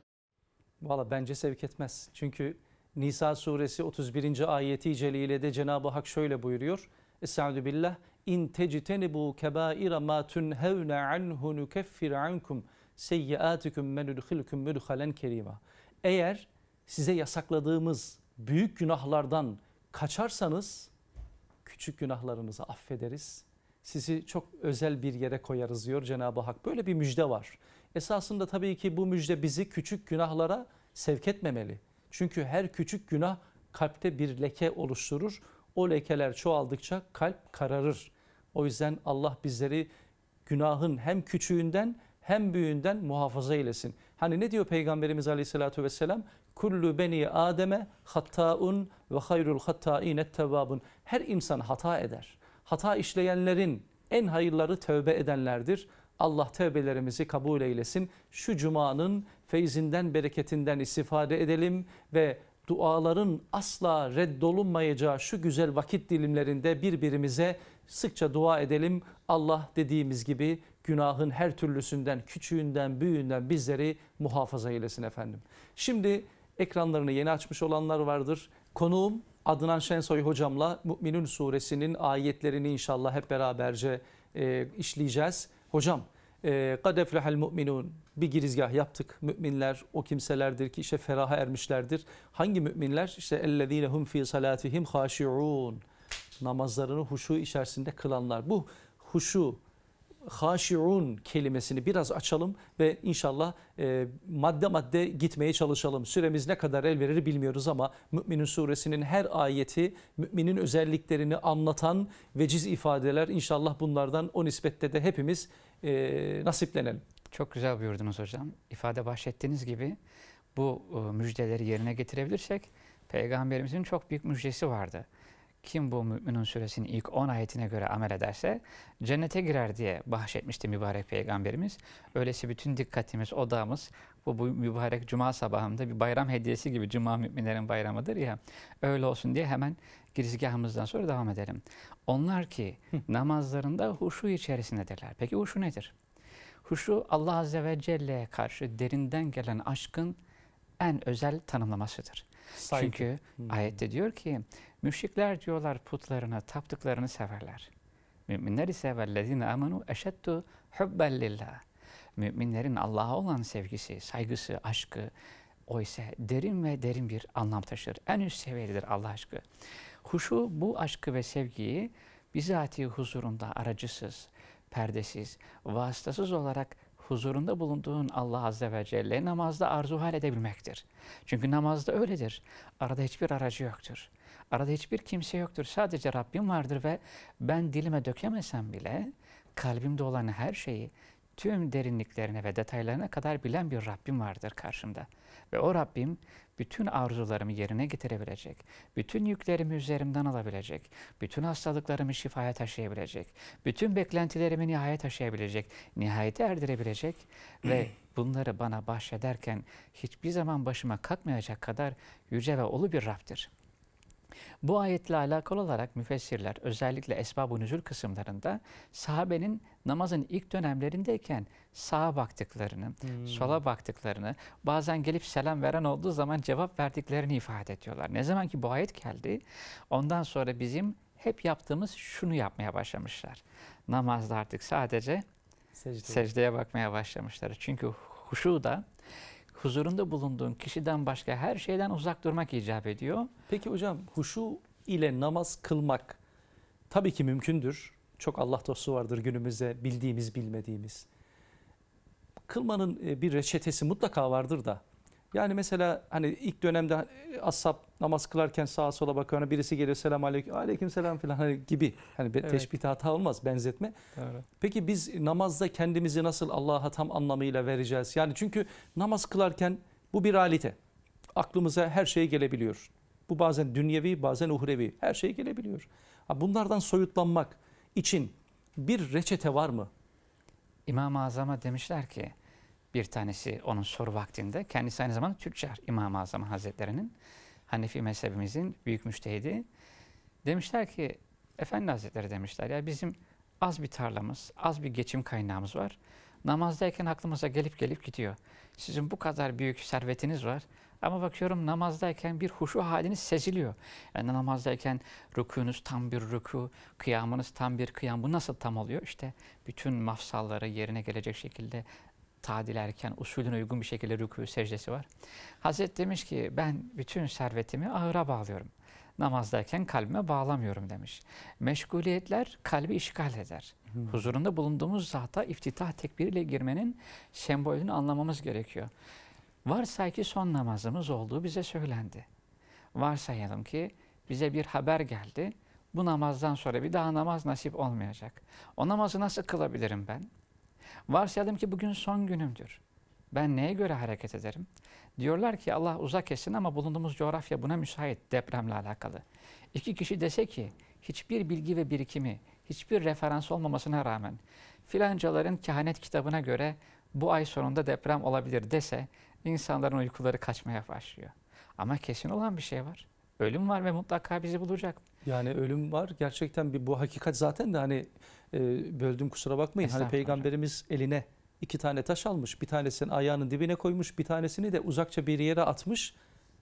Valla bence sevk etmez. Çünkü Nisa suresi otuz birinci ayeti celilede Cenab-ı Hak şöyle buyuruyor. Estaizu billah. İn tectenibu kebaira ma tunhevne anhu nukeffir ankum seyyiatikum menudhilkum mudhalen kerima. Eğer size yasakladığımız büyük günahlardan kaçarsanız küçük günahlarınızı affederiz. Sizi çok özel bir yere koyarız diyor Cenab-ı Hak. Böyle bir müjde var. Esasında tabii ki bu müjde bizi küçük günahlara sevk etmemeli. Çünkü her küçük günah kalpte bir leke oluşturur. O lekeler çoğaldıkça kalp kararır. O yüzden Allah bizleri günahın hem küçüğünden hem büyüğünden muhafaza eylesin. Hani ne diyor Peygamberimiz aleyhissalatü vesselam? Kullu beni Adem'e hatta'un ve hayrul hatta'ine tevvabun. Her insan hata eder. Hata işleyenlerin en hayırları tövbe edenlerdir. Allah tövbelerimizi kabul eylesin. Şu cumanın feyzinden, bereketinden istifade edelim ve duaların asla reddolunmayacağı şu güzel vakit dilimlerinde birbirimize sıkça dua edelim. Allah dediğimiz gibi günahın her türlüsünden, küçüğünden, büyüğünden bizleri muhafaza eylesin efendim. Şimdi ekranlarını yeni açmış olanlar vardır. Konuğum Adnan Şensoy hocamla Müminun suresinin ayetlerini inşallah hep beraberce e, işleyeceğiz. Hocam, قَدْ اَفْلَحَ الْمُؤْمِنُونَ bir girizgah yaptık. Müminler o kimselerdir ki işte feraha ermişlerdir. Hangi müminler? İşte اَلَّذ۪ينَ هُمْ ف۪ي صَلَاتِهِمْ خَاشِعُونَ namazlarını huşu içerisinde kılanlar. Bu huşu, haşi'un kelimesini biraz açalım ve inşallah e, madde madde gitmeye çalışalım. Süremiz ne kadar el verir bilmiyoruz ama Müminun suresinin her ayeti müminin özelliklerini anlatan veciz ifadeler, inşallah bunlardan o nispette de hepimiz e, nasiplenelim. Çok güzel buyurdunuz hocam. İfade bahsettiğiniz gibi bu müjdeleri yerine getirebilirsek Peygamberimizin çok büyük müjdesi vardı. Kim bu Müminun suresinin ilk on ayetine göre amel ederse cennete girer diye bahşetmişti mübarek Peygamberimiz. Öylesi bütün dikkatimiz, odağımız bu, bu mübarek cuma sabahında bir bayram hediyesi gibi, cuma müminlerin bayramıdır ya, öyle olsun diye hemen girizgahımızdan sonra devam edelim. Onlar ki namazlarında huşu içerisindedirler. Peki huşu nedir? Huşu Allah Azze ve Celle'ye karşı derinden gelen aşkın en özel tanımlamasıdır. Saygı. Çünkü hmm. ayette diyor ki müşrikler diyorlar putlarına taptıklarını severler. Müminler ise وَالَّذ۪ينَ اَمَنُوا اَشَدُّ حُبَّا لِلّٰهِ müminlerin Allah'a olan sevgisi, saygısı, aşkı o ise derin ve derin bir anlam taşır. En üst seviyedir Allah aşkı. Huşu bu aşkı ve sevgiyi bizatihi huzurunda aracısız, perdesiz, vasıtasız olarak huzurunda bulunduğun Allah Azze ve Celle namazda arzuhal edebilmektir. Çünkü namazda öyledir. Arada hiçbir aracı yoktur. Arada hiçbir kimse yoktur. Sadece Rabbim vardır ve ben dilime dökemesem bile kalbimde olan her şeyi tüm derinliklerine ve detaylarına kadar bilen bir Rabbim vardır karşımda. Ve o Rabbim bütün arzularımı yerine getirebilecek, bütün yüklerimi üzerimden alabilecek, bütün hastalıklarımı şifaya taşıyabilecek, bütün beklentilerimi nihayet taşıyabilecek, nihayete erdirebilecek ve bunları bana bahşederken hiçbir zaman başıma kalkmayacak kadar yüce ve ulu bir Rab'dir. Bu ayetle alakalı olarak müfessirler özellikle esbab-ı nüzul kısımlarında sahabenin namazın ilk dönemlerindeyken sağa baktıklarını, hmm. sola baktıklarını, bazen gelip selam veren olduğu zaman cevap verdiklerini ifade ediyorlar. Ne zaman ki bu ayet geldi, ondan sonra bizim hep yaptığımız şunu yapmaya başlamışlar. Namazda artık sadece secdeye, secdeye bakmaya başlamışlar. Çünkü huşu da huzurunda bulunduğun kişiden başka her şeyden uzak durmak icap ediyor. Peki hocam, huşu ile namaz kılmak tabii ki mümkündür. Çok Allah dostu vardır günümüzde, bildiğimiz bilmediğimiz. Kılmanın bir reçetesi mutlaka vardır da. Yani mesela hani ilk dönemde ashab namaz kılarken sağa sola bakıyor. Birisi geliyor selam aleyküm, aleyküm selam falan gibi. Hani evet. Teşbih hata olmaz, benzetme. Evet. Peki biz namazda kendimizi nasıl Allah'a tam anlamıyla vereceğiz? Yani çünkü namaz kılarken bu bir realite. Aklımıza her şey gelebiliyor. Bu bazen dünyevi, bazen uhrevi. Her şey gelebiliyor. Bunlardan soyutlanmak için bir reçete var mı? İmam-ı Azam'a demişler ki, bir tanesi onun soru vaktinde, kendisi aynı zamanda Türkçer İmam-ı Azam Hazretleri'nin, Hanefi mezhebimizin büyük müştehidi. Demişler ki, Efendi Hazretleri demişler, ya bizim az bir tarlamız, az bir geçim kaynağımız var. Namazdayken aklımıza gelip gelip gidiyor. Sizin bu kadar büyük servetiniz var. Ama bakıyorum namazdayken bir huşu haliniz seziliyor. Yani namazdayken rükûnuz tam bir rükû, kıyamınız tam bir kıyam. Bu nasıl tam oluyor? İşte bütün mafsalları yerine gelecek şekilde tadil erken, usulüne uygun bir şekilde rükû secdesi var. Hazret demiş ki, ben bütün servetimi ağıra bağlıyorum. Namazdayken kalbime bağlamıyorum demiş. Meşguliyetler kalbi işgal eder. Hı. Huzurunda bulunduğumuz zata iftitah tekbiriyle girmenin sembolünü anlamamız gerekiyor. Varsay ki son namazımız olduğu bize söylendi. Varsayalım ki bize bir haber geldi. Bu namazdan sonra bir daha namaz nasip olmayacak. O namazı nasıl kılabilirim ben? Varsayalım ki bugün son günümdür. Ben neye göre hareket ederim? Diyorlar ki Allah uzak etsin ama bulunduğumuz coğrafya buna müsait, depremle alakalı. İki kişi dese ki hiçbir bilgi ve birikimi, hiçbir referans olmamasına rağmen filancaların kehanet kitabına göre bu ay sonunda deprem olabilir dese insanların uykuları kaçmaya başlıyor. Ama kesin olan bir şey var. Ölüm var ve mutlaka bizi bulacak. Yani ölüm var. Gerçekten bir bu hakikat zaten de hani e, böldüm kusura bakmayın. Hani Peygamberimiz eline iki tane taş almış. Bir tanesini ayağının dibine koymuş. Bir tanesini de uzakça bir yere atmış.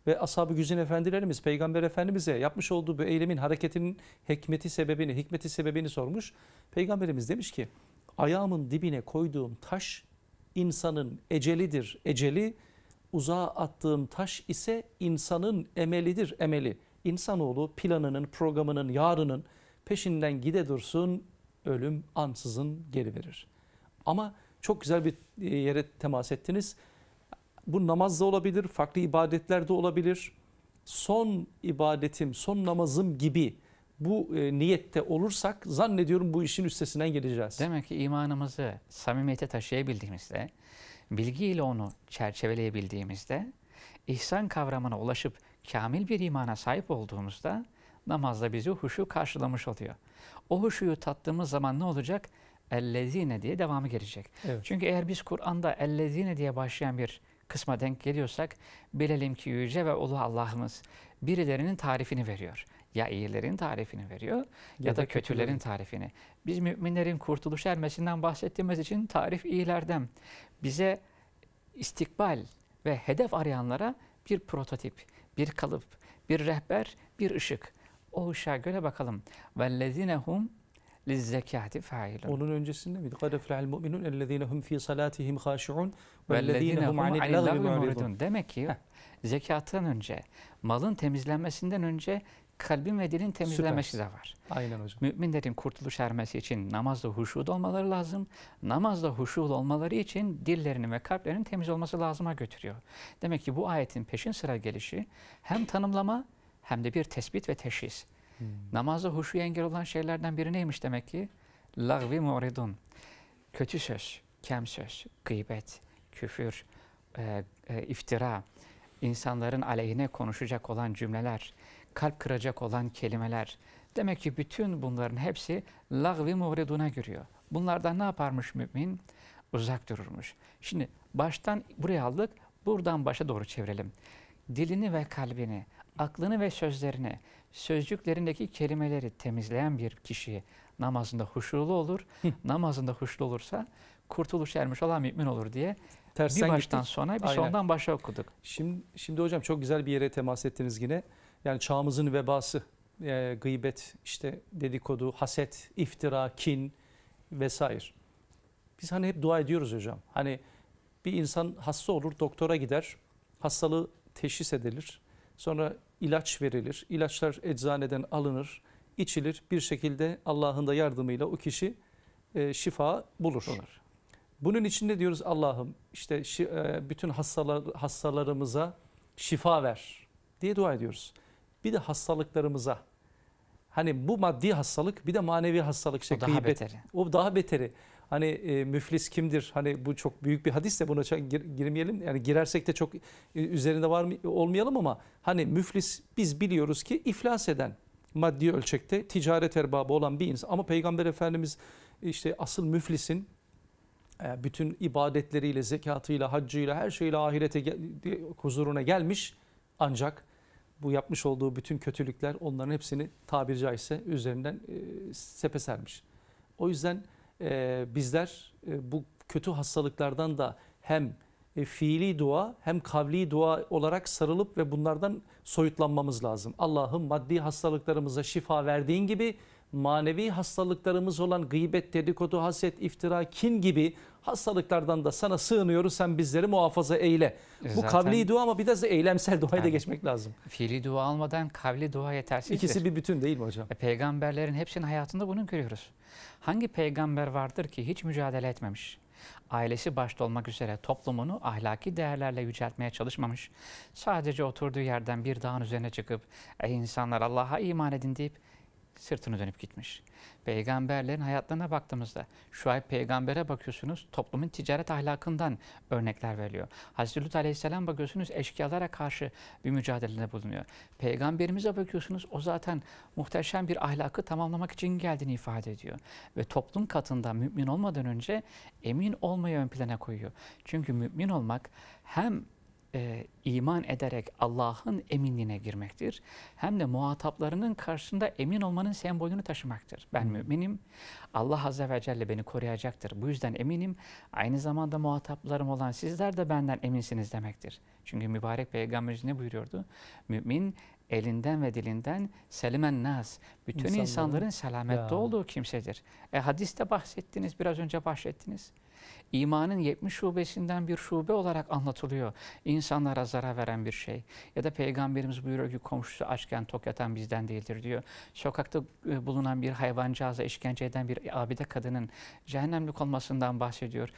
Ve Ashab-ı Güzin Efendilerimiz Peygamber Efendimiz'e yapmış olduğu bu eylemin, hareketinin hikmeti sebebini, hikmeti sebebini sormuş. Peygamberimiz demiş ki ayağımın dibine koyduğum taş insanın ecelidir eceli. Uzağa attığım taş ise insanın emelidir emeli. İnsanoğlu planının, programının, yarının peşinden gide dursun, ölüm ansızın geri verir. Ama çok güzel bir yere temas ettiniz. Bu namazda olabilir, farklı ibadetlerde olabilir. Son ibadetim, son namazım gibi bu e, niyette olursak zannediyorum bu işin üstesinden geleceğiz. Demek ki imanımızı samimiyete taşıyabildiğimizde, bilgiyle onu çerçeveleyebildiğimizde, ihsan kavramına ulaşıp kamil bir imana sahip olduğumuzda namazda bizi huşu karşılamış oluyor. O huşuyu tattığımız zaman ne olacak? Ellezine diye devamı gelecek. Evet. Çünkü eğer biz Kur'an'da ellezine diye başlayan bir kısma denk geliyorsak, bilelim ki yüce ve ulu Allah'ımız birilerinin tarifini veriyor. Ya iyilerin tarifini veriyor ya, ya da kötülerin, kötülerin tarifini. Biz müminlerin kurtuluş ermesinden bahsettiğimiz için tarif iyilerden. Bize istikbal ve hedef arayanlara bir prototip, bir kalıp, bir rehber, bir ışık. O ışığa göre bakalım. وَالَّذِينَهُمْ لِزَّكَاتِ فَاِلُونَ Onun öncesinde miydi? قَدَ فِلَعَ الْمُؤْمِنُونَ اَلَّذ۪ينَهُمْ ف۪ي صَلَاتِهِمْ خَاشِعُونَ وَالَّذ۪ينَهُمْ عَنِ اللّٰهِ مُعْرِضُونَ. Demek ki zekattan önce, malın temizlenmesinden önce kalbin ve dilin temizlemesi Süper. de var. Aynen hocam. Müminlerin kurtuluş ermesi için namazda huşuda olmaları lazım. Namazda huşul olmaları için dillerinin ve kalplerinin temiz olması lazıma götürüyor. Demek ki bu ayetin peşin sıra gelişi hem tanımlama hem de bir tespit ve teşhis. Hmm. Namazda huşuya engel olan şeylerden biri neymiş demek ki? Lagvi mu'ridun. Kötü söz, kem söz, gıybet, küfür, e, e, iftira, insanların aleyhine konuşacak olan cümleler, kalp kıracak olan kelimeler. Demek ki bütün bunların hepsi lagvi mu'riduna giriyor. Bunlardan ne yaparmış mümin? Uzak dururmuş. Şimdi baştan buraya aldık, buradan başa doğru çevirelim. Dilini ve kalbini, aklını ve sözlerini, sözcüklerindeki kelimeleri temizleyen bir kişi namazında huşulu olur. Namazında huşlu olursa kurtuluş ermiş olan mümin olur diye tersten bir baştan gittik. sona bir Aynen. sondan başa okuduk. Şimdi, şimdi hocam çok güzel bir yere temas ettiniz yine. Yani çağımızın vebası, e, gıybet, işte dedikodu, haset, iftira, kin vesaire. Biz hani hep dua ediyoruz hocam. Hani bir insan hasta olur, doktora gider, hastalığı teşhis edilir. Sonra ilaç verilir. İlaçlar eczaneden alınır, içilir. Bir şekilde Allah'ın da yardımıyla o kişi e, şifa bulur. Olur. Bunun için ne diyoruz? Allah'ım işte şi, e, bütün hastalar, hastalarımıza şifa ver diye dua ediyoruz. Bir de hastalıklarımıza. Hani bu maddi hastalık, bir de manevi hastalık. Şey, o daha gıybet, beteri. O daha beteri. Hani e, müflis kimdir? Hani bu çok büyük bir hadis de buna gir, girmeyelim. Yani girersek de çok e, üzerinde var mı, olmayalım ama hani müflis biz biliyoruz ki iflas eden maddi ölçekte ticaret erbabı olan bir insan. Ama Peygamber Efendimiz işte asıl müflisin e, bütün ibadetleriyle, zekatıyla, haccıyla, her şeyle ahirete gel, huzuruna gelmiş ancak bu yapmış olduğu bütün kötülükler onların hepsini tabiri caizse üzerinden e, sepesermiş. O yüzden e, bizler e, bu kötü hastalıklardan da hem e, fiili dua hem kavli dua olarak sarılıp ve bunlardan soyutlanmamız lazım. Allah'ım maddi hastalıklarımıza şifa verdiğin gibi manevi hastalıklarımız olan gıybet, dedikodu, haset, iftira, kin gibi hastalıklardan da sana sığınıyoruz. Sen bizleri muhafaza eyle. Zaten bu kavli dua ama biraz da eylemsel duaya yani da geçmek lazım. Fiili dua almadan kavli dua yetersizdir. İkisi bir bütün değil mi hocam? E, peygamberlerin hepsinin hayatında bunu görüyoruz. Hangi peygamber vardır ki hiç mücadele etmemiş? Ailesi başta olmak üzere toplumunu ahlaki değerlerle yüceltmeye çalışmamış. Sadece oturduğu yerden bir dağın üzerine çıkıp ey insanlar Allah'a iman edin deyip sırtını dönüp gitmiş. Peygamberlerin hayatlarına baktığımızda Şuayb peygambere bakıyorsunuz, toplumun ticaret ahlakından örnekler veriliyor. Hazreti Lut aleyhisselam bakıyorsunuz, eşkıyalara karşı bir mücadelede bulunuyor. Peygamberimize bakıyorsunuz, o zaten muhteşem bir ahlakı tamamlamak için geldiğini ifade ediyor. Ve toplum katında mümin olmadan önce emin olmayı ön plana koyuyor. Çünkü mümin olmak hem E, iman ederek Allah'ın eminliğine girmektir. Hem de muhataplarının karşısında emin olmanın sembolünü taşımaktır. Ben hmm. müminim. Allah Azze ve Celle beni koruyacaktır. Bu yüzden eminim. Aynı zamanda muhataplarım olan sizler de benden eminsiniz demektir. Çünkü mübarek Peygamberimiz ne buyuruyordu? Mümin elinden ve dilinden selimen nas. Bütün İnsanlar, insanların selamette ya. olduğu kimsedir. E, hadiste bahsettiniz, biraz önce bahsettiniz. İmanın yetmiş şubesinden bir şube olarak anlatılıyor. İnsanlara zarar veren bir şey. Ya da Peygamberimiz buyuruyor ki komşusu açken tok yatan bizden değildir diyor. Sokakta bulunan bir hayvancağıza işkence eden bir abide kadının cehennemlik olmasından bahsediyor.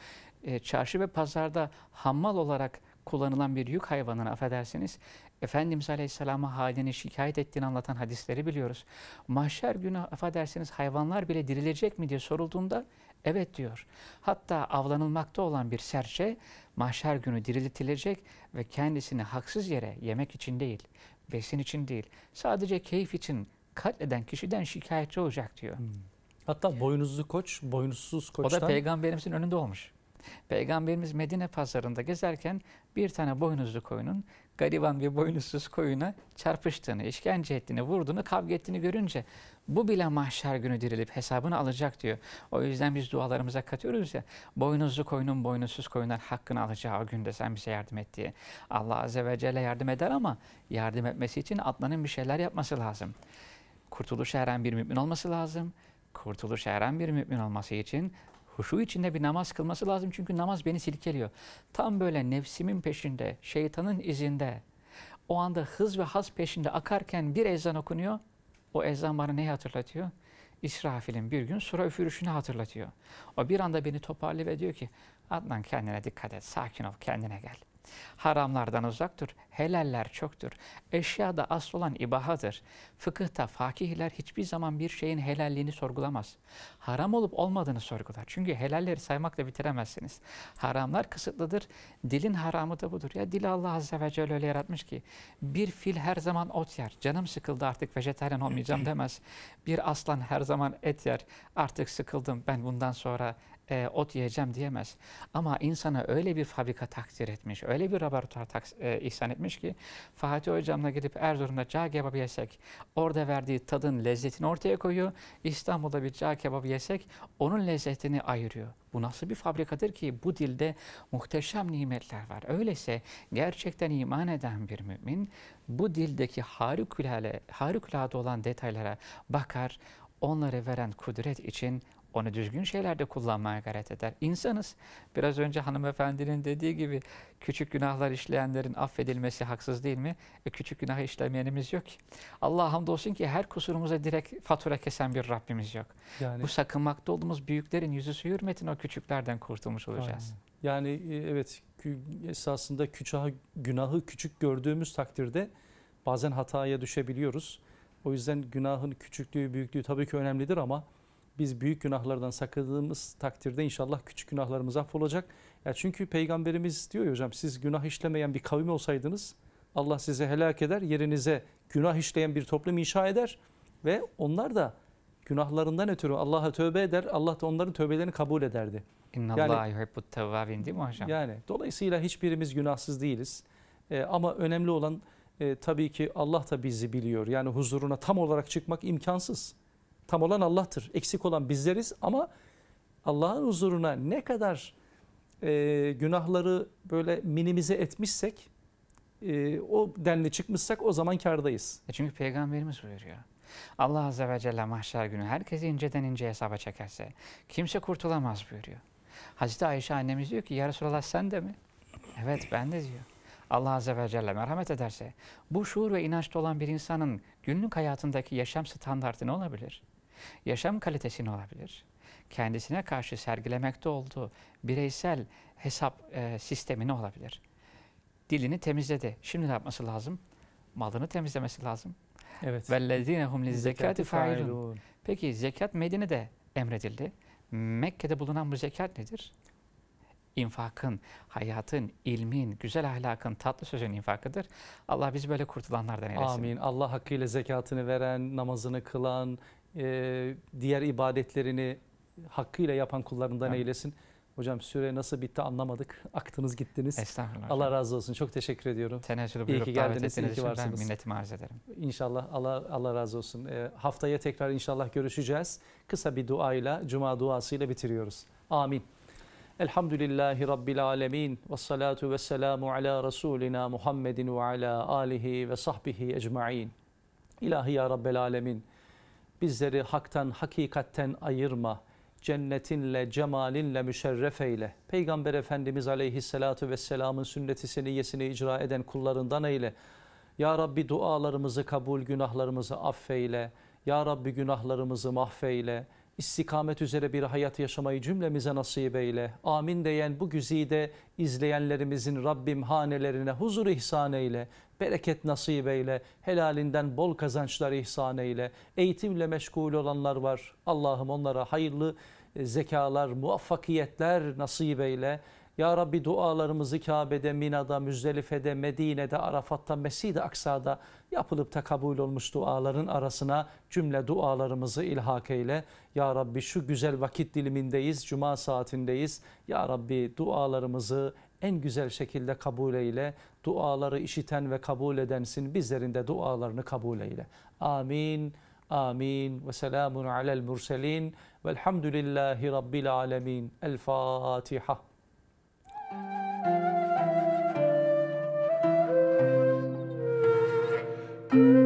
Çarşı ve pazarda hammal olarak kullanılan bir yük hayvanını, affedersiniz, Efendimiz Aleyhisselam'a halini şikayet ettiğini anlatan hadisleri biliyoruz. Mahşer günü, affedersiniz, hayvanlar bile dirilecek mi diye sorulduğunda evet diyor. Hatta avlanılmakta olan bir serçe mahşer günü diriltilecek ve kendisini haksız yere yemek için değil, besin için değil, sadece keyif için katleden kişiden şikayetçi olacak diyor. Hmm. Hatta boynuzlu koç, boynuzsuz koçtan. O da Peygamberimizin önünde olmuş. Peygamberimiz Medine pazarında gezerken bir tane boynuzlu koyunun gariban bir boynuzsuz koyuna çarpıştığını, işkence ettiğini, vurduğunu, kavga ettiğini görünce bu bile mahşer günü dirilip hesabını alacak diyor. O yüzden biz dualarımıza katıyoruz ya, boynuzlu koyunun boynuzsuz koyundan hakkını alacağı o günde sen bize yardım et diye. Allah Azze ve Celle yardım eder ama yardım etmesi için Adnan'ın bir şeyler yapması lazım. Kurtuluşa eren bir mümin olması lazım. Kurtuluşa eren bir mümin olması için huşu içinde bir namaz kılması lazım, çünkü namaz beni silkeliyor. Tam böyle nefsimin peşinde, şeytanın izinde, o anda hız ve haz peşinde akarken bir ezan okunuyor, O ezan bana neyi hatırlatıyor? İsrafil'in bir gün sura üfürüşünü hatırlatıyor. O bir anda beni toparlıyor ve diyor ki, Adnan kendine dikkat et, sakin ol, kendine gel. Haramlardan uzak dur, helaller çoktur. Eşyada asıl olan ibahadır. Fıkıhta fakihler hiçbir zaman bir şeyin helalliğini sorgulamaz. Haram olup olmadığını sorgular. Çünkü helalleri saymakla bitiremezsiniz. Haramlar kısıtlıdır. Dilin haramı da budur. Ya dil Allah Azze ve Celle öyle yaratmış ki bir fil her zaman ot yer. Canım sıkıldı artık vejetaryen olmayacağım demez. Bir aslan her zaman et yer. Artık sıkıldım ben bundan sonra E, ot yiyeceğim diyemez. Ama insana öyle bir fabrika takdir etmiş, öyle bir laboratuvar e, ihsan etmiş ki Fatih Hocam'la gidip Erzurum'da cağ kebabı yesek, orada verdiği tadın lezzetini ortaya koyuyor. İstanbul'da bir cağ kebabı yesek, onun lezzetini ayırıyor. Bu nasıl bir fabrikadır ki bu dilde muhteşem nimetler var. Öyleyse gerçekten iman eden bir mümin bu dildeki harikulade, harikulade olan detaylara bakar, onları veren kudret için onu düzgün şeylerde kullanmaya gayret eder. İnsanız. Biraz önce hanımefendinin dediği gibi küçük günahlar işleyenlerin affedilmesi haksız değil mi? E, küçük günahı işlemeyenimiz yok ki. Allah'a hamdolsun ki her kusurumuza direkt fatura kesen bir Rabbimiz yok. Yani, bu sakınmakta olduğumuz büyüklerin yüzü su hürmetine o küçüklerden kurtulmuş olacağız. Aynen. Yani evet, esasında küçahı, günahı küçük gördüğümüz takdirde bazen hataya düşebiliyoruz. O yüzden günahın küçüklüğü, büyüklüğü tabii ki önemlidir ama biz büyük günahlardan sakındığımız takdirde inşallah küçük günahlarımız affolacak. Ya çünkü Peygamberimiz diyor ya hocam, siz günah işlemeyen bir kavim olsaydınız Allah sizi helak eder, yerinize günah işleyen bir toplum inşa eder ve onlar da günahlarından ötürü Allah'a tövbe eder, Allah da onların tövbelerini kabul ederdi. İnnallâhu yuhibbut tevvâbîn, değil mi hocam? Yani dolayısıyla hiçbirimiz günahsız değiliz ee, ama önemli olan e, tabii ki Allah da bizi biliyor. Yani huzuruna tam olarak çıkmak imkansız. Tam olan Allah'tır. Eksik olan bizleriz ama Allah'ın huzuruna ne kadar e, günahları böyle minimize etmişsek, e, o denli çıkmışsak o zaman kârdayız. E çünkü Peygamberimiz buyuruyor. Allah Azze ve Celle mahşer günü herkesi inceden ince hesaba çekerse kimse kurtulamaz buyuruyor. Hazreti Ayşe annemiz diyor ki, ya Resulallah sen de mi? Evet ben de diyor. Allah Azze ve Celle merhamet ederse bu şuur ve inançta olan bir insanın günlük hayatındaki yaşam standartı ne olabilir? Yaşam kalitesi ne olabilir? Kendisine karşı sergilemekte olduğu bireysel hesap e, sistemi ne olabilir? Dilini temizledi. Şimdi ne yapması lazım? Malını temizlemesi lazım. Evet. وَالَّذ۪ينَهُمْ لِزَّكَاتِ فَاِلُونَ. Peki zekat Medine'de emredildi. Mekke'de bulunan bu zekat nedir? İnfakın, hayatın, ilmin, güzel ahlakın, tatlı sözün infakıdır. Allah bizi böyle kurtulanlardan eylesin. Amin. Allah hakkıyla zekatını veren, namazını kılan, e, diğer ibadetlerini hakkıyla yapan kullarından Amin. eylesin. Hocam süre nasıl bitti anlamadık. Aktınız gittiniz. Estağfurullah. Allah razı olsun. Çok teşekkür ediyorum. Tenezzülü buyurup iyi davet ettiğiniz için ben minnetimi arz ederim. İnşallah Allah, Allah razı olsun. E, haftaya tekrar inşallah görüşeceğiz. Kısa bir duayla, cuma duasıyla bitiriyoruz. Amin. Elhamdülillahi Rabbil alemin ve salatu ve selamu ala Resulina Muhammedin ve ala alihi ve sahbihi ecma'in. İlahi ya Rabbel alemin, bizleri haktan, hakikatten ayırma, cennetinle, cemalinle müşerref eyle. Peygamber Efendimiz aleyhissalatu vesselamın sünneti seniyyesini icra eden kullarından eyle. Ya Rabbi dualarımızı kabul, günahlarımızı affeyle. Ya Rabbi günahlarımızı mahveyle. İstikamet üzere bir hayat yaşamayı cümlemize nasip eyle. Amin diyen bu güzide izleyenlerimizin Rabbim hanelerine huzur ihsan eyle. Bereket nasip eyle. Helalinden bol kazançlar ihsan eyle. Eğitimle meşgul olanlar var. Allah'ım onlara hayırlı zekalar, muvaffakiyetler nasip eyle. Ya Rabbi dualarımızı Kabe'de, Mina'da, Müzdelife'de, Medine'de, Arafat'ta, Mescid-i Aksa'da yapılıp da kabul olmuş duaların arasına cümle dualarımızı ilhak eyle. Ya Rabbi şu güzel vakit dilimindeyiz, cuma saatindeyiz. Ya Rabbi dualarımızı en güzel şekilde kabul eyle. Duaları işiten ve kabul edensin. Bizlerin de dualarını kabul eyle. Amin. Amin. Ve selamun alel murselin. Velhamdülillahi Rabbil alemin. El Fatiha. Thank you.